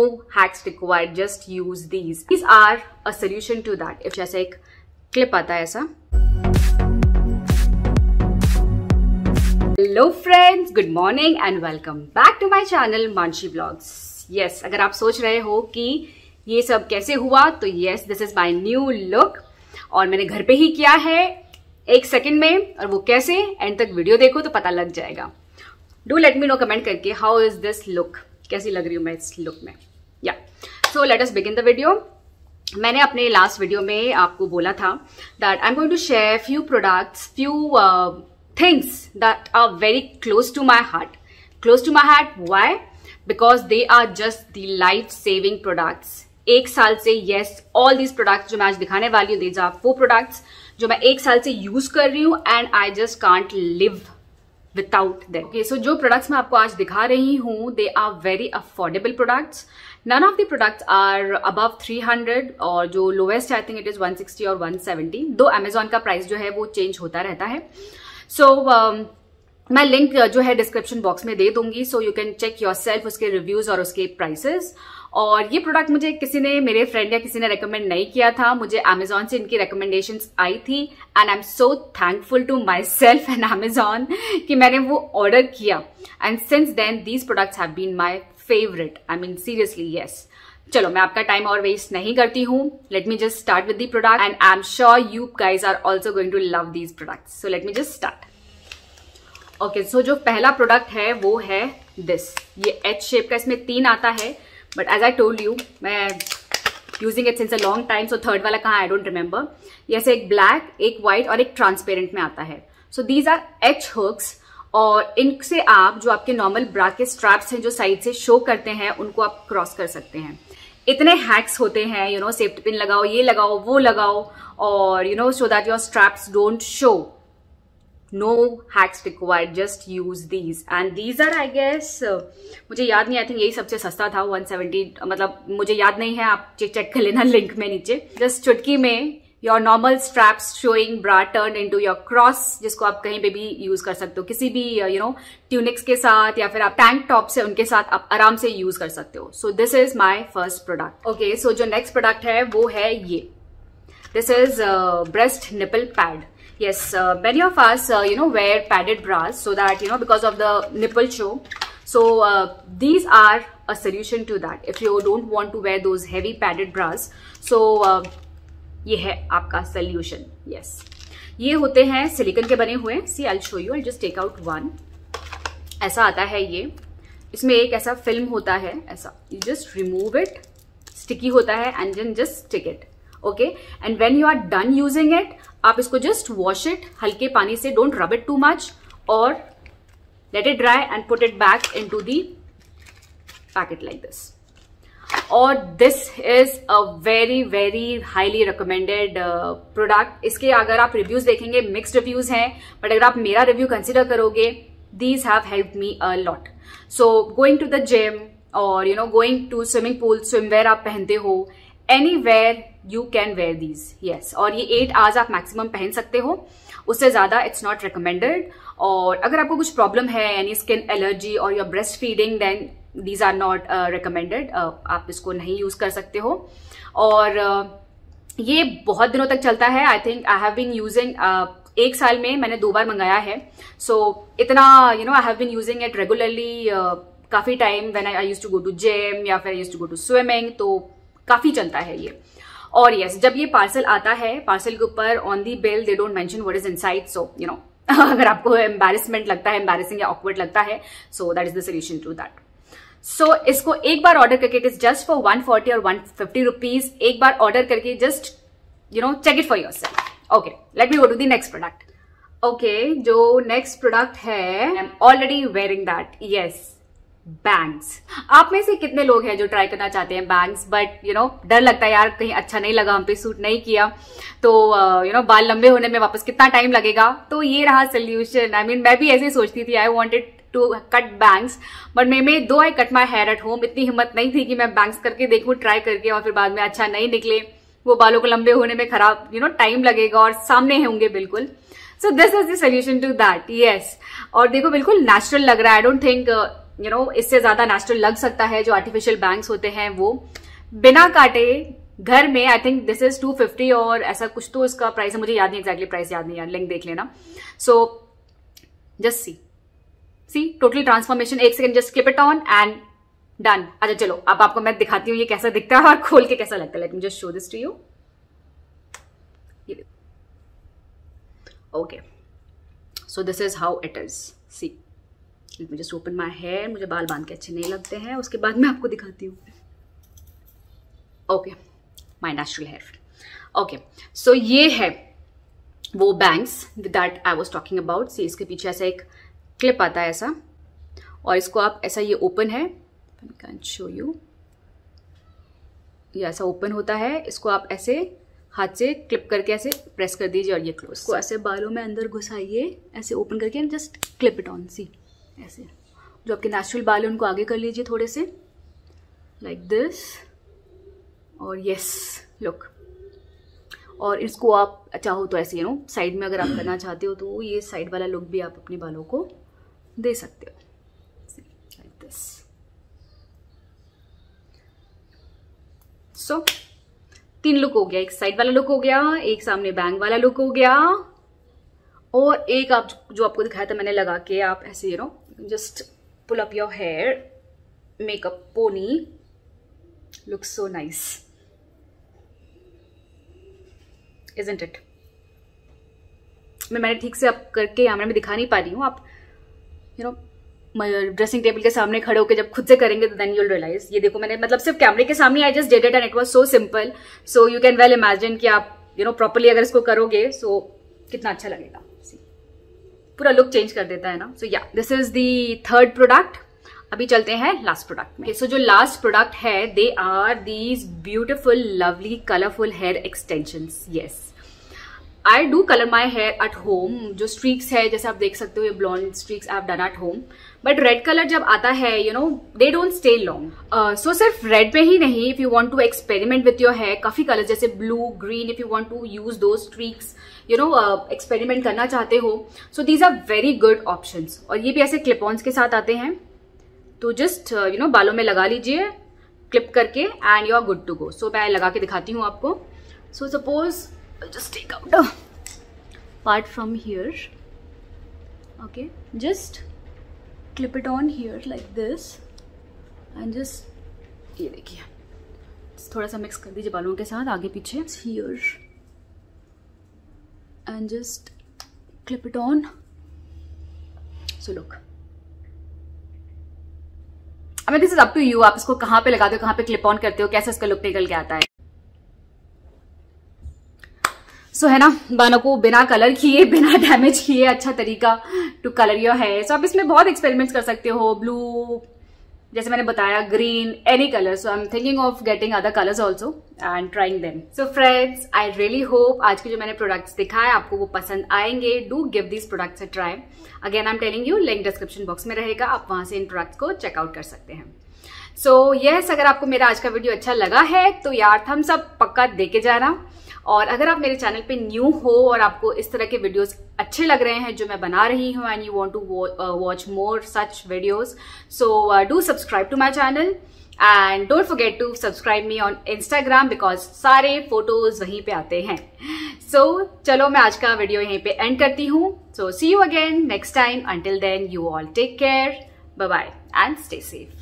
No hacks required, just use these. These are a solution to that. If जैसे एक clip आता है ऐसा. Hello friends, good morning and welcome back to my channel Manshi vlogs. Yes, अगर आप सोच रहे हो कि ये सब कैसे हुआ, तो yes, this is my new look और मैंने घर पे ही किया है एक सेकंड में. और वो कैसे, एंड तक वीडियो देखो तो पता लग जाएगा. Do let me know comment करके हाउ इज दिस लुक, कैसी लग रही हूँ मैं इस लुक में. या so let us begin the video. मैंने अपने लास्ट वीडियो में आपको बोला था that I am going to share few products, few things that are very close to my heart. Close to my heart, why? Because they are just the life-saving products. एक साल से, yes, all these products जो मैं आज दिखाने वाली हूँ, these are 4 products जो मैं एक साल से use कर रही हूँ and I just can't live without them. Okay, so जो products मैं आपको आज दिखा रही हूँ, they are very affordable products. None of the products are above 300 और जो lowest I think it is 160 और 170. दो Amazon का price जो है वो change होता रहता है. मैं लिंक जो है डिस्क्रिप्शन बॉक्स में दे दूंगी, so you can check yourself उसके रिव्यूज और उसके प्राइसेस. और ये प्रोडक्ट मुझे किसी ने, मेरे फ्रेंड या किसी ने रेकमेंड नहीं किया था, मुझे Amazon से इनकी रिकमेंडेशंस आई थी and I am so thankful to myself and Amazon कि मैंने वो ऑर्डर किया. And since then these products have been my favourite, I mean seriously yes. चलो, मैं आपका टाइम और वेस्ट नहीं करती हूँ. Let me just start with the product and I am sure you guys are also going to love these products. So let me just start. Okay, so जो पहला product है वो है दिस. ये एच शेप का, इसमें 3 आता है, but as I told you मैं using it since a long time, so third वाला कहाँ आई डोंट रिमेंबर. जैसे एक ब्लैक, एक व्हाइट और एक ट्रांसपेरेंट में आता है. So these are H hooks और इनसे आप जो आपके नॉर्मल ब्रा के स्ट्रैप्स हैं जो साइड से शो करते हैं उनको आप क्रॉस कर सकते हैं. इतने हैक्स होते हैं, यू नो, सेफ्टी पिन लगाओ, ये लगाओ, वो लगाओ, और you know, so that your straps don't show. No hacks required, just use these. And these are I guess, मुझे याद नहीं, आई थिंक यही सबसे सस्ता था 170, मतलब मुझे याद नहीं है, आप चेक कर लेना लिंक में नीचे. जस्ट चुटकी में your normal straps showing bra turn into your cross, जिसको आप कहीं पे भी यूज कर सकते हो, किसी भी यू नो ट्यूनिक्स के साथ या फिर आप टैंक टॉप से, उनके साथ आप आराम से यूज कर सकते हो. So this is my first product. Okay, so जो नेक्स्ट प्रोडक्ट है वो है ये. This is breast nipple pad. Yes, many of us you know wear padded bras so that you know because of the nipple show. So these are a solution to that. If you don't want to wear those heavy padded bras, so ये है आपका solution. Yes, ये होते हैं silicon के बने हुए. See I show you, I just take out one. ऐसा आता है ये, इसमें एक ऐसा फिल्म होता है ऐसा, you just remove it, sticky होता है and then just stick it. Okay, and when you are done using it, आप इसको जस्ट वॉश इट हल्के पानी से, don't rub it too much, और let it dry and put it back into the packet like this. और this is a very very highly recommended product. इसके अगर आप रिव्यूज देखेंगे, मिक्स्ड रिव्यूज हैं, बट अगर आप मेरा रिव्यू कंसिडर करोगे, these have help me a lot. So going to the gym और you know going to swimming pool, swimwear आप पहनते हो, anywhere you can wear these. Yes, और ये 8 आवर्स आप मैक्सिमम पहन सकते हो, उससे ज्यादा इट्स नॉट रिकमेंडेड. और अगर आपको कुछ प्रॉब्लम है, यानी स्किन एलर्जी और your breast feeding, then These are not recommended. आप इसको नहीं यूज कर सकते हो. और ये बहुत दिनों तक चलता है. I think I have been using, एक साल में मैंने 2 बार मंगाया है. So इतना you know I have been using it regularly काफी time. When I used to go to gym या फिर I used to go to swimming, तो काफी चलता है ये. और yes, जब ये पार्सल आता है, पार्सल के ऊपर on the bill they don't mention what is inside. So you know अगर आपको एम्बैरेसमेंट लगता है, एम्बैरेसिंग या ऑकवर्ड लगता है, so that is the solution to that. So इसको एक बार ऑर्डर करके, इट इज जस्ट फॉर 140 और 150 रुपीज. एक बार ऑर्डर करके just you know check it for yourself. Okay, let me go to the next product. Okay, जो next product है, I am already wearing that. Yes, bangs. आप में से कितने लोग हैं जो ट्राई करना चाहते हैं बैंग्स, बट यू नो डर लगता है, यार कहीं अच्छा नहीं लगा, हम पे सूट नहीं किया, तो यू नो बाल लंबे होने में वापस कितना टाइम लगेगा. तो ये रहा सोल्यूशन. आई मीन मैं भी ऐसे ही सोचती थी, I wanted to cut bangs, but मैं though I cut my hair at home. इतनी हिम्मत नहीं थी कि मैं बैंग्स करके देखूं, ट्राई करके, और फिर बाद में अच्छा नहीं निकले, वो बालों को लंबे होने में खराब यू नो टाइम लगेगा और सामने होंगे बिल्कुल. So this is the solution to that. Yes, और देखो बिल्कुल नेचुरल लग रहा है. I don't think you know इससे ज्यादा नेचुरल लग सकता है। जो आर्टिफिशियल बैंग्स होते हैं वो बिना काटे घर में, आई थिंक दिस इज 250 और ऐसा कुछ तो इसका प्राइस है, मुझे याद नहीं एग्जैक्टली प्राइस याद नहीं यार, लिंक देख लेना। So just see total transformation, एक second just clip it on and done. अच्छा चलो अब आपको मैं दिखाती हूँ ये कैसा दिखता है और खोल के कैसा लगता है। Let me just show this to you. Okay so this is how it is. See let me just open my hair, मुझे बाल बांध के अच्छे नहीं लगते हैं, उसके बाद मैं आपको दिखाती हूँ। Okay my natural hair. Okay so ये है वो bangs that I was talking about. See इसके पीछे ऐसा एक क्लिप आता है ऐसा, और इसको आप ऐसा, ये ओपन है, I can't show you, ये ऐसा ओपन होता है, इसको आप ऐसे हाथ से क्लिप करके ऐसे प्रेस कर दीजिए और ये क्लोज को ऐसे बालों में अंदर घुसाइए, ऐसे ओपन करके and just clip it on. See ऐसे जो आपके नेचुरल बाल हैं उनको आगे कर लीजिए थोड़े से, लाइक दिस, और यस लुक। और इसको आप चाहो तो ऐसे यू नो साइड में अगर आप करना चाहते हो तो ये साइड वाला लुक भी आप अपने बालों को दे सकते हो, लाइक दिस। सो तीन लुक हो गया, एक साइड वाला लुक हो गया, एक सामने बैंग वाला लुक हो गया, और एक आप जो आपको दिखाया था मैंने लगा के आप ऐसे you know just pull up your hair, makeup pony look, so nice isn't it. मैंने ठीक से आप करके कैमरे में दिखा नहीं पा रही हूँ, आप यू नो ड्रेसिंग टेबल के सामने खड़े होकर जब खुद से करेंगे तो देन यूल रियलाइज। ये देखो मैंने मतलब सिर्फ कैमरे के सामने I just did it and it was so simple. So you can well imagine कि आप यू नो प्रॉपर्ली अगर इसको करोगे सो कितना अच्छा लगेगा, पूरा लुक चेंज कर देता है ना। So yeah this is the third product. अभी चलते हैं लास्ट प्रोडक्ट में। सो जो लास्ट प्रोडक्ट है they are these beautiful lovely colourful hair extensions. Yes I do colour my hair at home. जो स्ट्रीक्स है जैसे आप देख सकते हो ये blonde streaks I have done at home, but red colour जब आता है you know they don't stay long. So सिर्फ रेड में ही नहीं, if you want to experiment with your hair काफी कलर जैसे blue green, if you want to use दो स्ट्रीक्स यू नो एक्सपेरिमेंट करना चाहते हो, so these are very good options. और ये भी ऐसे क्लिपॉन्स के साथ आते हैं, तो जस्ट यू नो बालों में लगा लीजिए क्लिप करके and you are good to go. So मैं लगा के दिखाती हूँ आपको। So suppose I'll just take out a part from here, okay, just clip it on here like this and just ये देखिए थोड़ा सा मिक्स कर दीजिए बालों के साथ आगे पीछे here and just clip it on, so look I mean this is up to you, आप इसको कहाँ पे लगाते हो, कहाँ पे क्लिप ऑन करते हो, कैसे इसका लुक निकल के आता है। सो है ना बालों को बिना कलर किए बिना डैमेज किए अच्छा तरीका to colour your hair. So आप इसमें बहुत एक्सपेरिमेंट्स कर सकते हो, ब्लू जैसे मैंने बताया, green, any colour. So I am thinking of getting other colours also and trying them. So friends I really hope आज के जो मैंने प्रोडक्ट्स दिखाए आपको वो पसंद आएंगे। Do give this products a try. Again I am telling you link description box में रहेगा, आप वहां से इन प्रोडक्ट्स को चेकआउट कर सकते हैं। सो यस अगर आपको मेरा आज का वीडियो अच्छा लगा है तो यार थम्स अप पक्का देके जाना। और अगर आप मेरे चैनल पे न्यू हो और आपको इस तरह के वीडियोस अच्छे लग रहे हैं जो मैं बना रही हूँ and you want to watch more such videos, so do subscribe to my channel and don't forget to subscribe me on Instagram because सारे फोटोज वहीं पे आते हैं। सो चलो मैं आज का वीडियो यहीं पे एंड करती हूँ। So see you again next time, until then you all take care, bye bye and stay safe.